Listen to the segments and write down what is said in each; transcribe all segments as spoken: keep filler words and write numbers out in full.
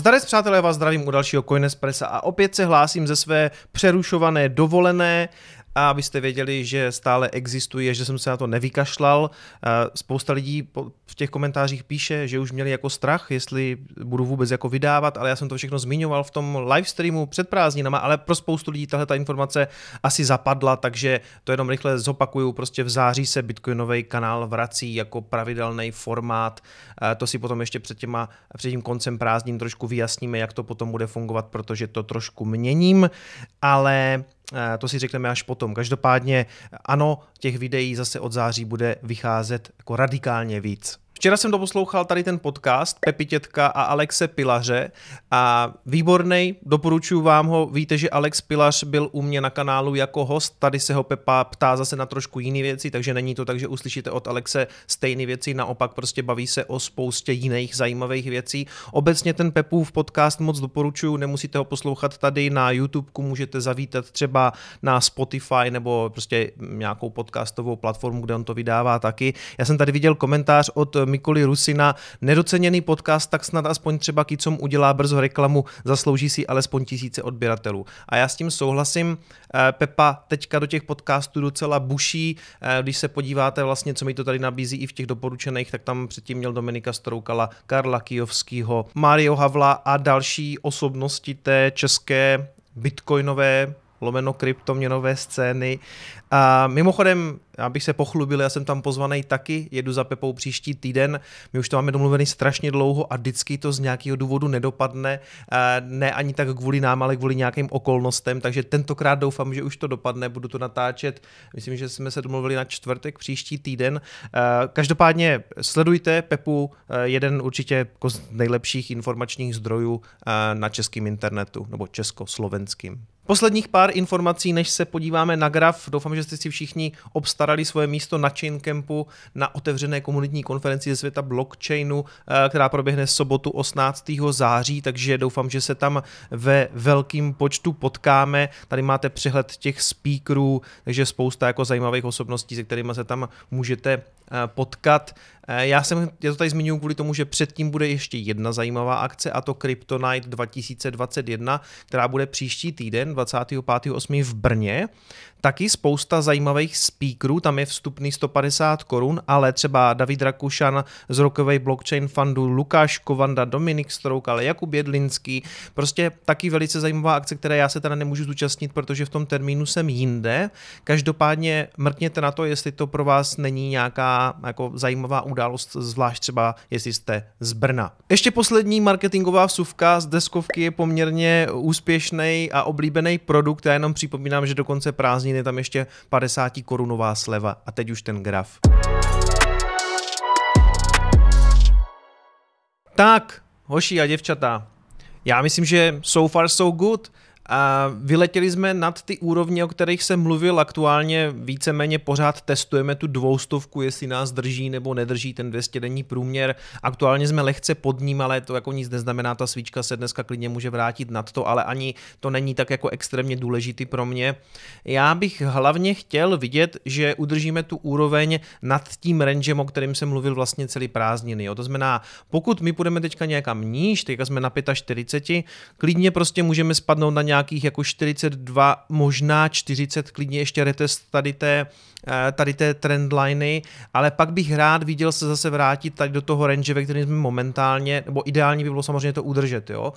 Zdarec, přátelé, já vás zdravím u dalšího Coinespressa a opět se hlásím ze své přerušované dovolené. A abyste věděli, že stále existuje, že jsem se na to nevykašlal. Spousta lidí v těch komentářích píše, že už měli jako strach, jestli budu vůbec jako vydávat, ale já jsem to všechno zmiňoval v tom livestreamu před prázdninama, ale pro spoustu lidí tahle ta informace asi zapadla, takže to jenom rychle zopakuju. Prostě v září se bitcoinový kanál vrací jako pravidelný formát. To si potom ještě před, těma, před tím koncem prázdnin trošku vyjasníme, jak to potom bude fungovat, protože to trošku měním, ale to si řekneme až potom. Každopádně ano, těch videí zase od září bude vycházet jako radikálně víc. Včera jsem doposlouchal tady ten podcast Pepi Tětka a Alexe Pilaře a výborný, doporučuji vám ho. Víte, že Alex Pilař byl u mě na kanálu jako host, tady se ho Pepa ptá zase na trošku jiné věci, takže není to tak, že uslyšíte od Alexe stejné věci, naopak prostě baví se o spoustě jiných zajímavých věcí. Obecně ten Pepův podcast moc doporučuji, nemusíte ho poslouchat tady na YouTubeku, můžete zavítat třeba na Spotify nebo prostě nějakou podcastovou platformu, kde on to vydává taky. Já jsem tady viděl komentář od Mikoly Rusina, nedoceněný podcast, tak snad aspoň třeba Kicom udělá brzo reklamu, zaslouží si alespoň tisíce odběratelů. A já s tím souhlasím. Pepa teďka do těch podcastů docela buší. Když se podíváte vlastně, co mi to tady nabízí i v těch doporučených, tak tam předtím měl Dominika Stroukala, Karla Kijovskýho, Mario Havla a další osobnosti té české bitcoinové lomeno kryptoměnové scény. A mimochodem, abych se pochlubil, já jsem tam pozvaný taky, jedu za Pepou příští týden, my už to máme domluvený strašně dlouho a vždycky to z nějakého důvodu nedopadne, ne ani tak kvůli nám, ale kvůli nějakým okolnostem, takže tentokrát doufám, že už to dopadne, budu to natáčet, myslím, že jsme se domluvili na čtvrtek příští týden. Každopádně sledujte Pepu, jeden určitě z nejlepších informačních zdrojů na českém internetu, nebo československým. Posledních pár informací, než se podíváme na graf. Doufám, že jste si všichni obstarali svoje místo na Chaincampu, na otevřené komunitní konferenci ze světa blockchainu, která proběhne sobotu osmnáctého září, takže doufám, že se tam ve velkém počtu potkáme. Tady máte přehled těch speakerů, takže spousta jako zajímavých osobností, se kterými se tam můžete potkat. Já, jsem, já to tady zmiňuji kvůli tomu, že předtím bude ještě jedna zajímavá akce, a to Kryptonite dva tisíce dvacet jedna, která bude příští týden dvacátého pátého osmého v Brně. Taky spousta zajímavých speakerů, tam je vstupný sto padesát korun, ale třeba David Rakušan z Rockaway Blockchain Fundu, Lukáš Kovanda, Dominik Stroukal, Jakub Jedlinský, prostě taky velice zajímavá akce, které já se teda nemůžu zúčastnit, protože v tom termínu jsem jinde. Každopádně mrkněte na to, jestli to pro vás není nějaká jako zajímavá událost, zvlášť třeba jestli jste z Brna. Ještě poslední marketingová vsuvka z deskovky je poměrně úspěšný a oblíbený produkt, já jenom připomínám, že do konce prázdnin je tam ještě padesáti korunová sleva a teď už ten graf. Tak, hoši a děvčata, já myslím, že so far so good. A vyletěli jsme nad ty úrovně, o kterých jsem mluvil, aktuálně víceméně pořád testujeme tu dvoustovku, jestli nás drží nebo nedrží ten dvousetdenní průměr. Aktuálně jsme lehce pod ním, ale to jako nic neznamená, ta svíčka se dneska klidně může vrátit nad to, ale ani to není tak jako extrémně důležitý pro mě. Já bych hlavně chtěl vidět, že udržíme tu úroveň nad tím rangem, o kterém jsem mluvil vlastně celý prázdniny. Jo? To znamená, pokud my půjdeme teďka nějakam níž, teďka jsme na čtyřicet pět, klidně prostě můžeme spadnout na nějak nějakých jako čtyřicet dva, možná čtyřicet, klidně ještě retest tady té, tady té trendliny, ale pak bych rád viděl se zase vrátit tady do toho range, ve kterém jsme momentálně, nebo ideálně by bylo samozřejmě to udržet, jo.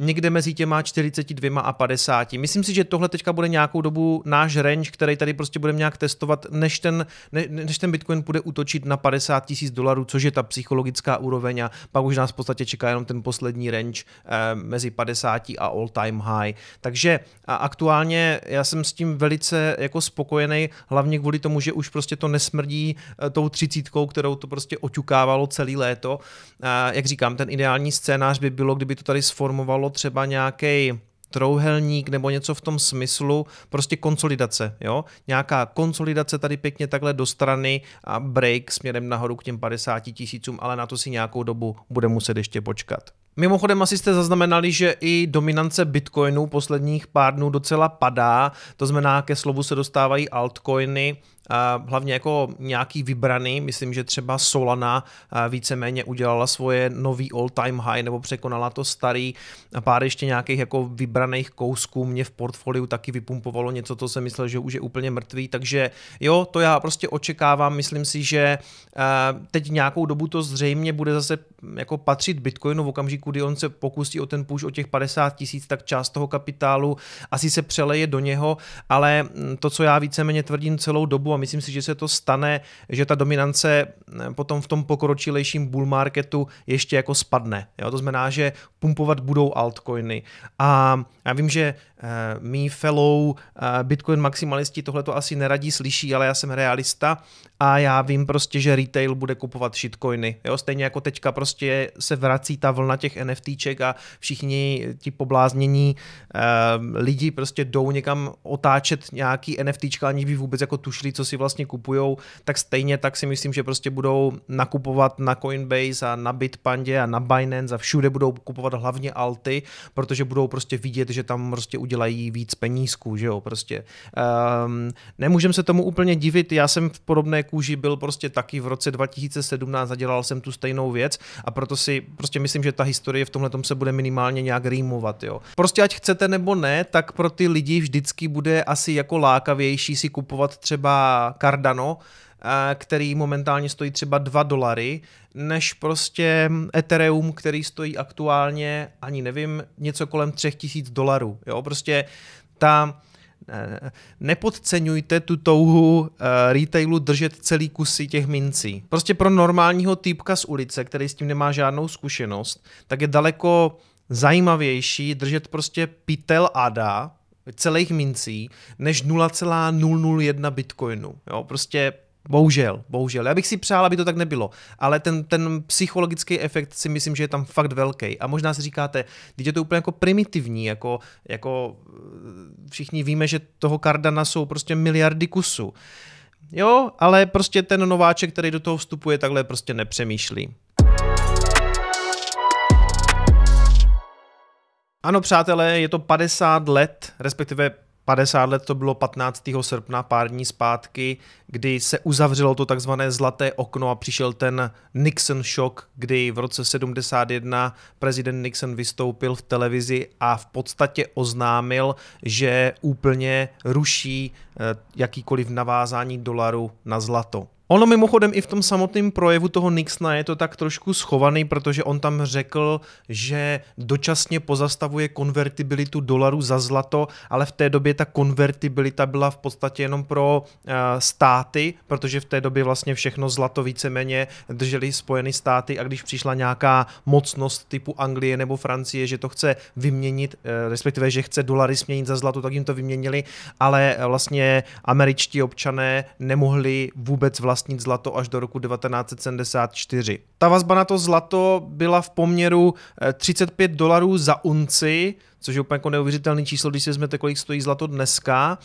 Někde mezi těma čtyřicet dva a padesáti. Myslím si, že tohle teďka bude nějakou dobu náš range, který tady prostě budeme nějak testovat, než ten, ne, než ten Bitcoin bude útočit na padesát tisíc dolarů, což je ta psychologická úroveň a pak už nás v podstatě čeká jenom ten poslední range eh, mezi padesáti a all time high. Takže a aktuálně já jsem s tím velice jako spokojený, hlavně kvůli tomu, že už prostě to nesmrdí eh, tou třicítkou, kterou to prostě oťukávalo celý léto. Eh, jak říkám, ten ideální scénář by bylo, kdyby to tady sformovalo třeba nějaký trouhelník nebo něco v tom smyslu, prostě konsolidace, jo? Nějaká konsolidace tady pěkně takhle do strany a break směrem nahoru k těm padesáti tisícům, ale na to si nějakou dobu bude muset ještě počkat. Mimochodem asi jste zaznamenali, že i dominance Bitcoinu posledních pár dnů docela padá, to znamená ke slovu se dostávají altcoiny, hlavně jako nějaký vybraný, myslím, že třeba Solana víceméně udělala svoje nový all-time high nebo překonala to starý, a pár ještě nějakých jako vybraných kousků mě v portfoliu taky vypumpovalo něco, co jsem myslel, že už je úplně mrtvý, takže jo, to já prostě očekávám, myslím si, že teď nějakou dobu to zřejmě bude zase jako patřit Bitcoinu v okamžiku, kdy on se pokusí o ten push o těch padesát tisíc, tak část toho kapitálu asi se přeleje do něho, ale to, co já víceméně tvrdím celou dobu a myslím si, že se to stane, že ta dominance potom v tom pokročilejším bull marketu ještě jako spadne. Jo? To znamená, že pumpovat budou altcoiny. A já vím, že uh, mý fellow uh, Bitcoin maximalisti tohleto asi neradí slyší, ale já jsem realista a já vím prostě, že retail bude kupovat shitcoiny. Jo? Stejně jako teďka prostě se vrací ta vlna těch NFTček a všichni ti pobláznění uh, lidi prostě jdou někam otáčet nějaký NFTčka, aniž by vůbec jako tušili, co si vlastně kupujou, tak stejně tak si myslím, že prostě budou nakupovat na Coinbase a na Bitpandě a na Binance a všude budou kupovat hlavně alty, protože budou prostě vidět, že tam prostě udělají víc penízků, že jo, prostě. Um, nemůžem se tomu úplně divit, já jsem v podobné kůži byl prostě taky v roce dva tisíce sedmnáct, zadělal jsem tu stejnou věc a proto si prostě myslím, že ta historie v tomhletom se bude minimálně nějak rýmovat, jo. Prostě ať chcete nebo ne, tak pro ty lidi vždycky bude asi jako lákavější si kupovat třeba Cardano, který momentálně stojí třeba dva dolary, než prostě Ethereum, který stojí aktuálně, ani nevím, něco kolem tři tisíce dolarů. Jo, prostě ta... nepodceňujte tu touhu retailu držet celý kusy těch mincí. Prostě pro normálního týpka z ulice, který s tím nemá žádnou zkušenost, tak je daleko zajímavější držet prostě pytel ADA, celých mincí, než nula celá nula nula jedna bitcoinu. Jo, prostě bohužel, bohužel. Já bych si přál, aby to tak nebylo, ale ten, ten psychologický efekt si myslím, že je tam fakt velký. A možná si říkáte, teď je to úplně jako primitivní, jako, jako všichni víme, že toho Cardana jsou prostě miliardy kusů. Jo, ale prostě ten nováček, který do toho vstupuje, takhle prostě nepřemýšlí. Ano, přátelé, je to padesát let, respektive padesát let to bylo patnáctého srpna, pár dní zpátky, kdy se uzavřelo to takzvané zlaté okno a přišel ten Nixon šok, kdy v roce sedmdesát jedna prezident Nixon vystoupil v televizi a v podstatě oznámil, že úplně ruší jakýkoliv navázání dolaru na zlato. Ono mimochodem i v tom samotném projevu toho Nixona je to tak trošku schovaný, protože on tam řekl, že dočasně pozastavuje konvertibilitu dolaru za zlato, ale v té době ta konvertibilita byla v podstatě jenom pro uh, státy, protože v té době vlastně všechno zlato víceméně držely Spojené státy a když přišla nějaká mocnost typu Anglie nebo Francie, že to chce vyměnit, uh, respektive že chce dolary směnit za zlato, tak jim to vyměnili, ale uh, vlastně američtí občané nemohli vůbec vlastně vlastnit zlato až do roku devatenáct set sedmdesát čtyři. Ta vazba na to zlato byla v poměru třicet pět dolarů za unci, což je úplně jako neuvěřitelné číslo, když si vezmete, kolik stojí zlato dneska,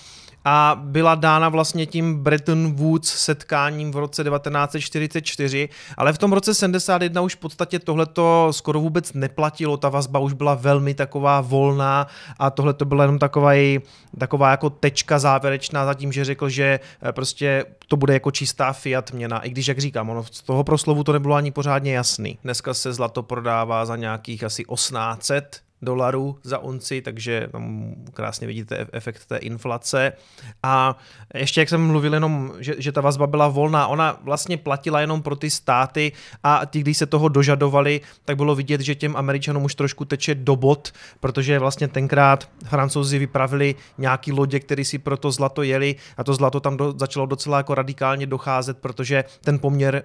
a byla dána vlastně tím Bretton Woods setkáním v roce devatenáct set čtyřicet čtyři, ale v tom roce sedmdesát jedna už v podstatě tohleto skoro vůbec neplatilo, ta vazba už byla velmi taková volná a tohle to byla jenom taková, taková jako tečka závěrečná za tím, že řekl, že prostě to bude jako čistá fiat měna, i když, jak říkám, ono z toho proslovu to nebylo ani pořádně jasný. Dneska se zlato prodává za nějakých asi osmnáct set dolarů za unci, takže tam krásně vidíte efekt té inflace. A ještě jak jsem mluvil jenom, že, že ta vazba byla volná, ona vlastně platila jenom pro ty státy a ti, když se toho dožadovali, tak bylo vidět, že těm Američanům už trošku teče do bot, protože vlastně tenkrát Francouzi vypravili nějaký lodě, který si pro to zlato jeli a to zlato tam do, začalo docela jako radikálně docházet, protože ten poměr e,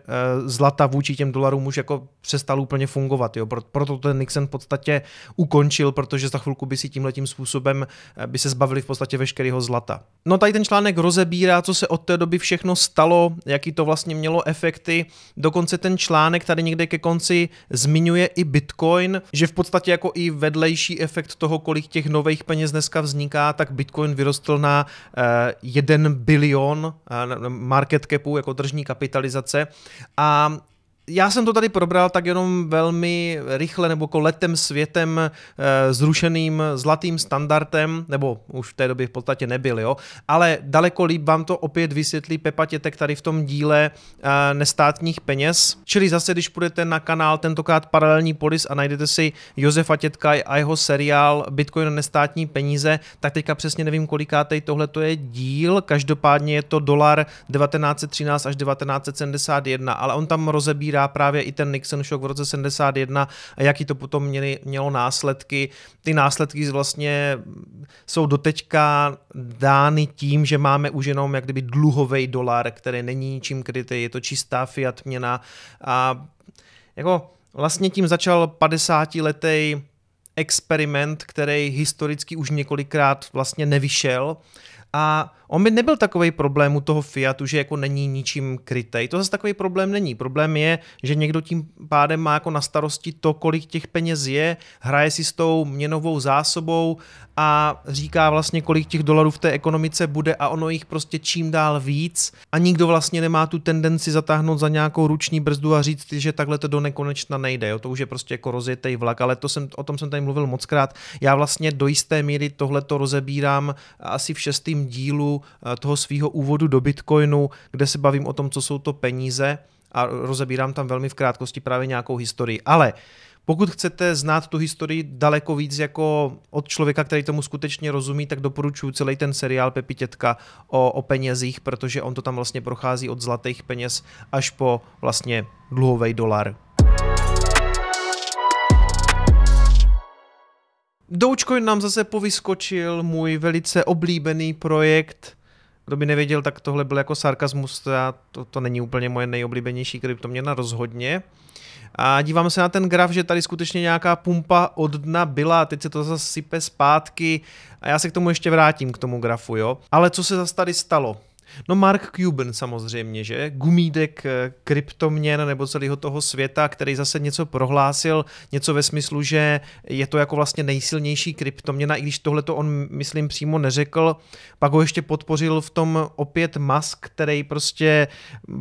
zlata vůči těm dolarům už jako přestal úplně fungovat. Jo? Proto ten Nixon v podstatě ukončil, protože za chvilku by si tímhletím způsobem by se zbavili v podstatě veškerého zlata. No tady ten článek rozebírá, co se od té doby všechno stalo, jaký to vlastně mělo efekty. Dokonce ten článek tady někde ke konci zmiňuje i Bitcoin, že v podstatě jako i vedlejší efekt toho, kolik těch nových peněz dneska vzniká, tak Bitcoin vyrostl na jeden bilion market capu, jako tržní kapitalizace a Já jsem to tady probral tak jenom velmi rychle nebo koletem světem e, zrušeným zlatým standardem, nebo už v té době v podstatě nebyl, jo. Ale daleko líp vám to opět vysvětlí Pepa Tětek tady v tom díle e, nestátních peněz. Čili zase, když půjdete na kanál tentokrát Paralelní Polis a najdete si Josefa Tětka a jeho seriál Bitcoin a nestátní peníze, tak teďka přesně nevím, kolikátej tohleto je díl, každopádně je to dolar devatenáct set třináct až devatenáct set sedmdesát jedna, ale on tam rozebírá právě i ten Nixon šok v roce sedmdesát jedna a jaký to potom měli, mělo následky. Ty následky vlastně jsou doteďka dány tím, že máme už jenom jak kdyby dluhovej dolar, který není ničím krytý, je to čistá fiat měna a jako vlastně tím začal padesátiletý experiment, který historicky už několikrát vlastně nevyšel. A on by nebyl takový problém u toho fiatu, že jako není ničím krytej. To zase takový problém není. Problém je, že někdo tím pádem má jako na starosti to, kolik těch peněz je, hraje si s tou měnovou zásobou a říká vlastně, kolik těch dolarů v té ekonomice bude a ono jich prostě čím dál víc. A nikdo vlastně nemá tu tendenci zatáhnout za nějakou ruční brzdu a říct, že takhle to do nekonečna nejde. Jo? To už je prostě jako rozjetej vlak, ale to jsem, o tom jsem tady mluvil mockrát. Já vlastně do jisté míry tohleto rozebírám asi v šestém dílu toho svého úvodu do Bitcoinu, kde se bavím o tom, co jsou to peníze a rozebírám tam velmi v krátkosti právě nějakou historii. Ale pokud chcete znát tu historii daleko víc jako od člověka, který tomu skutečně rozumí, tak doporučuji celý ten seriál Pepi Tětka o, o penězích, protože on to tam vlastně prochází od zlatých peněz až po vlastně dluhový dolar. Dogecoin nám zase povyskočil, můj velice oblíbený projekt. Kdo by nevěděl, tak tohle byl jako sarkazmus, to, to není úplně moje nejoblíbenější kryptoměna rozhodně. A dívám se na ten graf, že tady skutečně nějaká pumpa od dna byla, teď se to zase sype zpátky a já se k tomu ještě vrátím, k tomu grafu, jo. Ale co se zase tady stalo? No Mark Cuban samozřejmě, že? Gumídek kryptoměn nebo celého toho světa, který zase něco prohlásil, něco ve smyslu, že je to jako vlastně nejsilnější kryptoměna, i když tohle to on, myslím, přímo neřekl. Pak ho ještě podpořil v tom opět Musk, který prostě,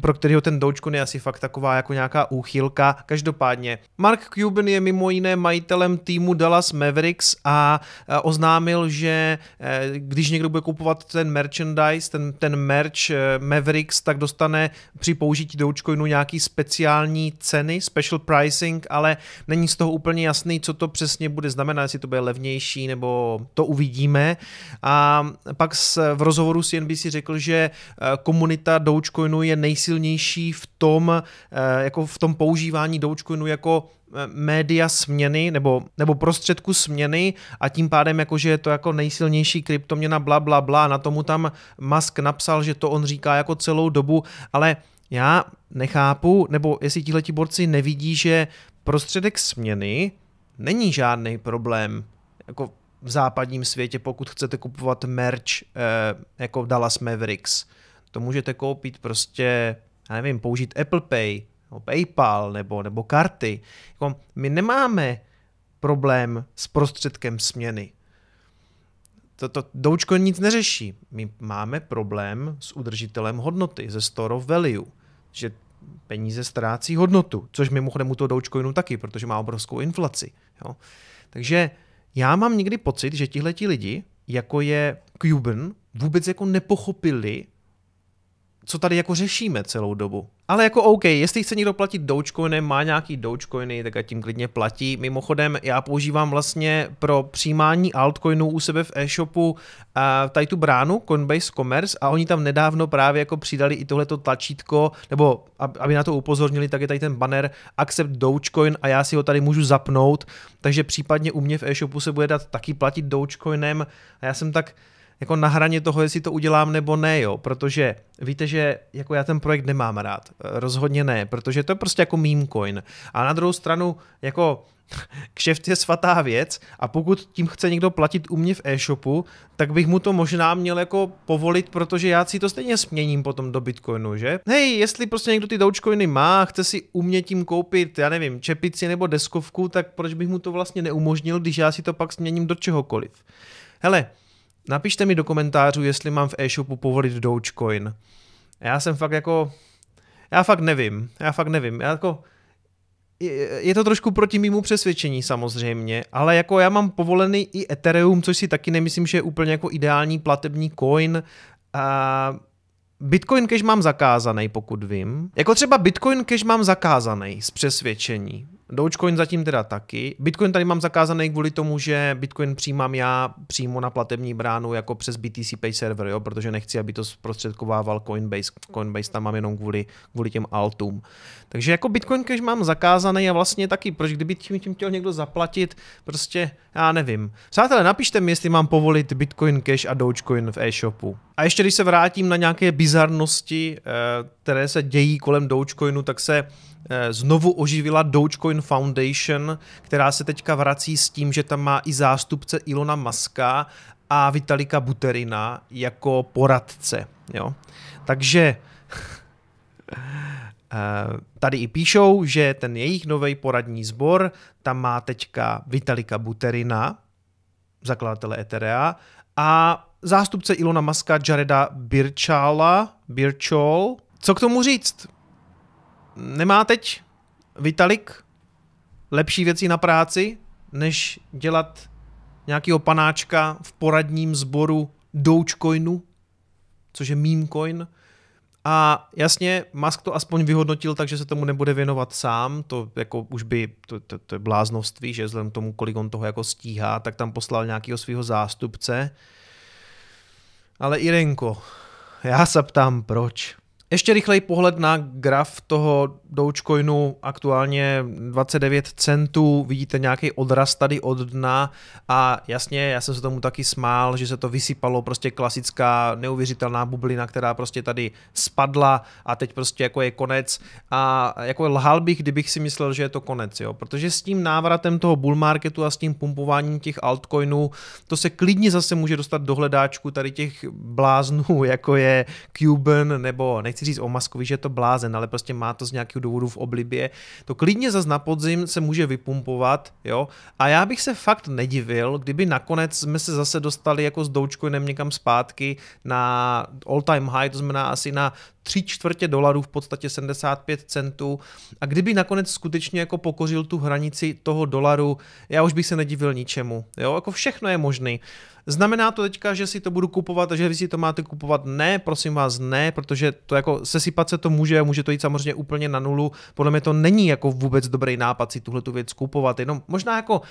pro kterého ten Dogecoin je asi fakt taková jako nějaká úchylka. Každopádně Mark Cuban je mimo jiné majitelem týmu Dallas Mavericks a oznámil, že když někdo bude kupovat ten merchandise, ten, ten merch Mavericks, tak dostane při použití Dogecoinu nějaký speciální ceny, special pricing, ale není z toho úplně jasný, co to přesně bude znamenat, jestli to bude levnější, nebo to uvidíme. A pak v rozhovoru s N B C řekl, že komunita Dogecoinu je nejsilnější v tom, jako v tom používání Dogecoinu jako média směny nebo, nebo prostředku směny a tím pádem jakože je to jako nejsilnější kryptoměna bla bla bla, na tomu tam Musk napsal, že to on říká jako celou dobu, ale já nechápu, nebo jestli tihleti borci nevidí, že prostředek směny není žádný problém jako v západním světě, pokud chcete kupovat merch eh, jako Dallas Mavericks. To můžete koupit prostě, já nevím, použít Apple Pay, nebo PayPal, nebo, nebo karty. My nemáme problém s prostředkem směny. Toto Dogecoin nic neřeší. My máme problém s udržitelem hodnoty, ze store of value, že peníze ztrácí hodnotu, což mimochodem u toho Dogecoinu taky, protože má obrovskou inflaci. Jo? Takže já mám někdy pocit, že tihleti lidi, jako je Cuban, vůbec jako nepochopili, co tady jako řešíme celou dobu. Ale jako OK, jestli chce někdo platit Dogecoinem, má nějaký Dogecoiny, tak a tím klidně platí. Mimochodem, já používám vlastně pro přijímání altcoinů u sebe v e-shopu uh, tady tu bránu, Coinbase Commerce, a oni tam nedávno právě jako přidali i tohleto tlačítko, nebo aby na to upozornili, tak je tady ten banner Accept Dogecoin a já si ho tady můžu zapnout, takže případně u mě v e-shopu se bude dát taky platit Dogecoinem a já jsem tak jako na hraně toho, jestli to udělám nebo ne, jo, protože víte, že jako já ten projekt nemám rád, rozhodně ne, protože to je prostě jako meme coin. A na druhou stranu, jako kšeft je svatá věc a pokud tím chce někdo platit u mě v e-shopu, tak bych mu to možná měl jako povolit, protože já si to stejně směním potom do Bitcoinu, že? Hej, jestli prostě někdo ty Dogecoiny má, chce si u mě tím koupit, já nevím, čepici nebo deskovku, tak proč bych mu to vlastně neumožnil, když já si to pak směním do čehokoliv. Hele, napište mi do komentářů, jestli mám v e-shopu povolit Dogecoin. Já jsem fakt jako... Já fakt nevím. Já fakt nevím. Já jako... je to trošku proti mému přesvědčení samozřejmě, ale jako já mám povolený i Ethereum, což si taky nemyslím, že je úplně jako ideální platební coin. A Bitcoin Cash mám zakázaný, pokud vím. Jako třeba Bitcoin Cash mám zakázaný z přesvědčení. Dogecoin zatím teda taky. Bitcoin tady mám zakázaný kvůli tomu, že Bitcoin přijímám já přímo na platební bránu jako přes B T C Pay Server, jo? Protože nechci, aby to zprostředkovával Coinbase. Coinbase tam mám jenom kvůli, kvůli těm altům. Takže jako Bitcoin Cash mám zakázaný a vlastně taky, proč kdyby tím, tím chtěl někdo zaplatit, prostě já nevím. Přátelé, napište mi, jestli mám povolit Bitcoin Cash a Dogecoin v e-shopu. A ještě když se vrátím na nějaké bizarnosti, které se dějí kolem Dogecoinu, tak se znovu oživila Dogecoin Foundation, která se teďka vrací s tím, že tam má i zástupce Elona Muska a Vitalika Buterina jako poradce. Jo? Takže tady i píšou, že ten jejich nový poradní sbor, tam má teďka Vitalika Buterina, zakladatele Etherea, a zástupce Elona Muska Jareda Birchalla, Birchall. Co k tomu říct? Nemá teď Vitalik lepší věci na práci, než dělat nějakého panáčka v poradním sboru Dogecoinu, což je memecoin. A jasně, Musk to aspoň vyhodnotil, takže se tomu nebude věnovat sám. To jako už by, to, to, to je bláznoství, že vzhledem k tomu, kolik on toho jako stíhá, tak tam poslal nějakého svého zástupce. Ale Irenko, já se ptám proč. Ještě rychlej pohled na graf toho Dogecoinu, aktuálně dvacet devět centů, vidíte nějaký odraz tady od dna a jasně, já jsem se tomu taky smál, že se to vysypalo, prostě klasická neuvěřitelná bublina, která prostě tady spadla a teď prostě jako je konec a jako lhal bych, kdybych si myslel, že je to konec, jo, protože s tím návratem toho bull marketu a s tím pumpováním těch altcoinů, to se klidně zase může dostat do hledáčku tady těch bláznů, jako je Cuban nebo nechci říct o Muskovi, že je to blázen, ale prostě má to z nějakého důvodu v oblibě. To klidně zas na podzim se může vypumpovat, jo. A já bych se fakt nedivil, kdyby nakonec jsme se zase dostali jako s Dogecoinem někam zpátky na all time high, to znamená asi na tři čtvrtě dolarů, v podstatě sedmdesát pět centů. A kdyby nakonec skutečně jako pokořil tu hranici toho dolaru, já už bych se nedivil ničemu, jo. Jako všechno je možný. Znamená to teďka, že si to budu kupovat a že vy si to máte kupovat? Ne, prosím vás, ne, protože to jako sesypat se to může, může to jít samozřejmě úplně na nulu. Podle mě to není jako vůbec dobrý nápad si tuhle tu věc kupovat, jenom možná jako,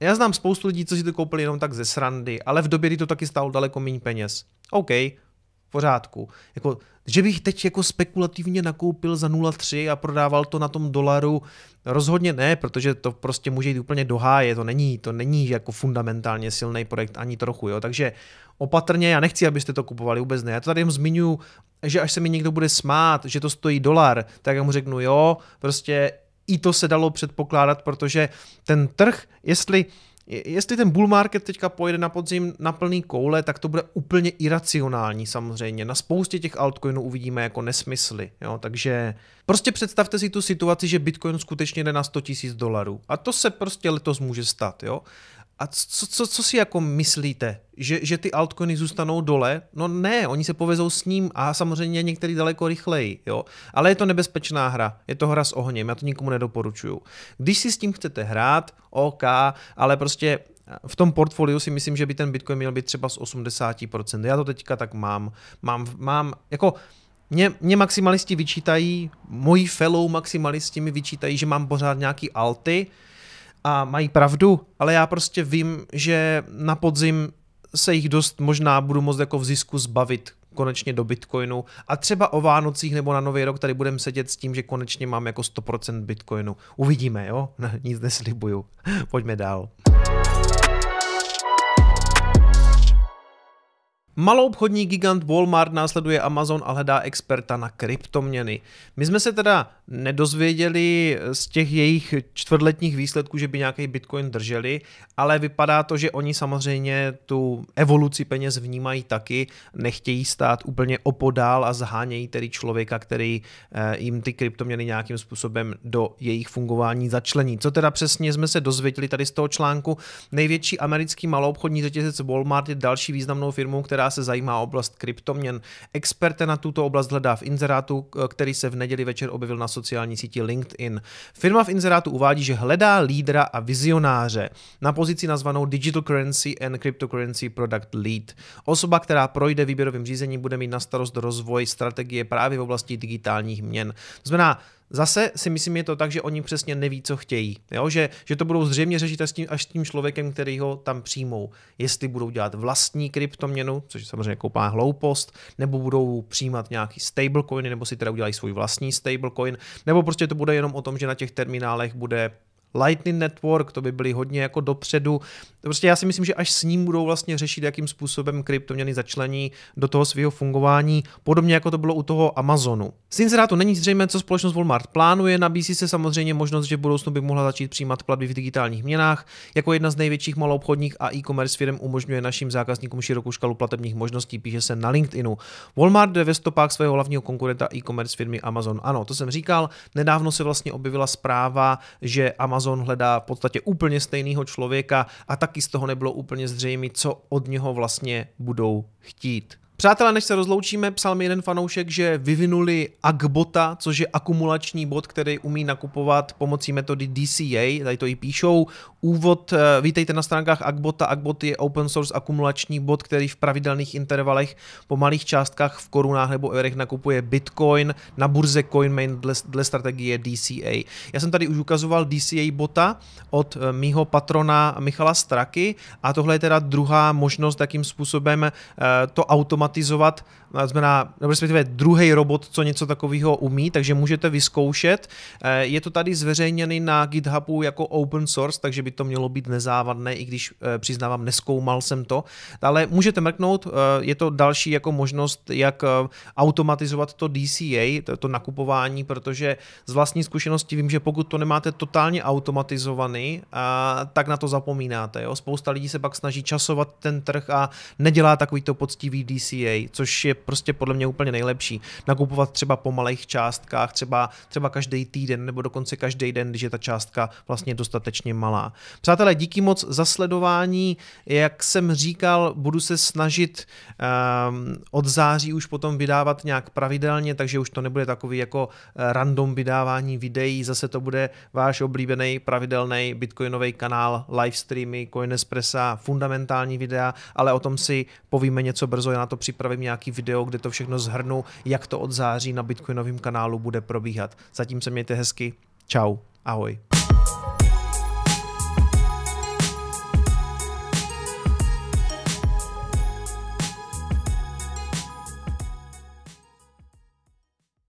já znám spoustu lidí, co si to koupili jenom tak ze srandy, ale v době, kdy to taky stálo daleko méně peněz. OK, v pořádku. Jako, že bych teď jako spekulativně nakoupil za nula tři a prodával to na tom dolaru, rozhodně ne, protože to prostě může jít úplně do háje, to není, to není jako fundamentálně silný projekt ani trochu, jo, takže opatrně, já nechci, abyste to kupovali, vůbec ne, já to tady jen zmiňuji, že až se mi někdo bude smát, že to stojí dolar, tak já mu řeknu jo, prostě i to se dalo předpokládat, protože ten trh, jestli Jestli ten bull market teďka pojede na podzim na plný koule, tak to bude úplně iracionální samozřejmě. Na spoustě těch altcoinů uvidíme jako nesmysly. Jo? Takže prostě představte si tu situaci, že Bitcoin skutečně jde na sto tisíc dolarů. A to se prostě letos může stát. Jo? A co, co, co si jako myslíte? Že, že ty altcoiny zůstanou dole? No ne, oni se povezou s ním a samozřejmě některý daleko rychleji. Jo? Ale je to nebezpečná hra. Je to hra s ohněm, já to nikomu nedoporučuju. Když si s tím chcete hrát, OK, ale prostě v tom portfoliu si myslím, že by ten Bitcoin měl být třeba z osmdesáti procent. Já to teďka tak mám. Mám, mám jako... Mě, mě maximalisti vyčítají, moji fellow maximalisti mi vyčítají, že mám pořád nějaký alty, a mají pravdu, ale já prostě vím, že na podzim se jich dost možná budu moct jako v zisku zbavit konečně do Bitcoinu. A třeba o Vánocích nebo na Nový rok tady budeme sedět s tím, že konečně mám jako sto procent Bitcoinu. Uvidíme, jo? Nic neslibuju. Pojďme dál. Maloobchodní gigant Walmart následuje Amazon a hledá experta na kryptoměny. My jsme se teda nedozvěděli z těch jejich čtvrtletních výsledků, že by nějaký Bitcoin drželi, ale vypadá to, že oni samozřejmě tu evoluci peněz vnímají taky, nechtějí stát úplně opodál a zhánějí tedy člověka, který jim ty kryptoměny nějakým způsobem do jejich fungování začlení. Co teda přesně jsme se dozvěděli tady z toho článku? Největší americký maloobchodní řetězec Walmart je další významnou firmou, která která se zajímá o oblast kryptoměn. Experta na tuto oblast hledá v inzerátu, který se v neděli večer objevil na sociální síti LinkedIn. Firma v inzerátu uvádí, že hledá lídra a vizionáře na pozici nazvanou Digital Currency and Cryptocurrency Product Lead. Osoba, která projde výběrovým řízením, bude mít na starost rozvoj strategie právě v oblasti digitálních měn. To znamená, zase si myslím, je to tak, že oni přesně neví, co chtějí. Jo? Že, že to budou zřejmě řešit až s tím, až s tím člověkem, který ho tam přijmou. Jestli budou dělat vlastní kryptoměnu, což je samozřejmě koupá hloupost, nebo budou přijímat nějaký stablecoiny, nebo si teda udělají svůj vlastní stablecoin, nebo prostě to bude jenom o tom, že na těch terminálech bude Lightning Network, to by byly hodně jako dopředu. Prostě já si myslím, že až s ním budou vlastně řešit, jakým způsobem kryptoměny začlení do toho svého fungování, podobně jako to bylo u toho Amazonu. Z inzerátu není zřejmé, co společnost Walmart plánuje, nabízí se samozřejmě možnost, že v budoucnu by mohla začít přijímat platby v digitálních měnách. Jako jedna z největších maloobchodních a e-commerce firm umožňuje našim zákazníkům širokou škálu platebních možností, píše se na LinkedInu. Walmart jde ve stopách svého hlavního konkurenta e-commerce firmy Amazon. Ano, to jsem říkal, nedávno se vlastně objevila zpráva, že Amazon Amazon hledá v podstatě úplně stejného člověka a taky z toho nebylo úplně zřejmé, co od něho vlastně budou chtít. Přátelé, než se rozloučíme, psal mi jeden fanoušek, že vyvinuli AccBota, což je akumulační bot, který umí nakupovat pomocí metody D C A, tady to i píšou. Úvod, vítejte na stránkách AccBota. AccBot je open source akumulační bot, který v pravidelných intervalech po malých částkách v korunách nebo eurech nakupuje Bitcoin na burze Coinbase dle strategie D C A. Já jsem tady už ukazoval D C A bota od mýho patrona Michala Straky a tohle je teda druhá možnost, jakým způsobem to automatizovat. Znamená, respektive druhý robot, co něco takového umí, takže můžete vyzkoušet. Je to tady zveřejněný na GitHubu jako open source, takže by to mělo být nezávadné, i když přiznávám, neskoumal jsem to. Ale můžete mrknout, je to další jako možnost, jak automatizovat to D C A, to, to nakupování, protože z vlastní zkušenosti vím, že pokud to nemáte totálně automatizovaný, tak na to zapomínáte. Jo? Spousta lidí se pak snaží časovat ten trh a nedělá takovýto poctivý D C A, což je prostě podle mě úplně nejlepší. Nakupovat třeba po malých částkách, třeba, třeba každý týden nebo dokonce každý den, když je ta částka vlastně dostatečně malá. Přátelé, díky moc za sledování. Jak jsem říkal, budu se snažit um, od září už potom vydávat nějak pravidelně, takže už to nebude takový jako random vydávání videí. Zase to bude váš oblíbený pravidelný bitcoinový kanál, livestreamy, Coinespressa, fundamentální videa, ale o tom si povíme něco brzo. Já na to připravím nějaký video, kde to všechno zhrnu, jak to od září na Bitcoinovém kanálu bude probíhat. Zatím se mějte hezky. Čau. Ahoj.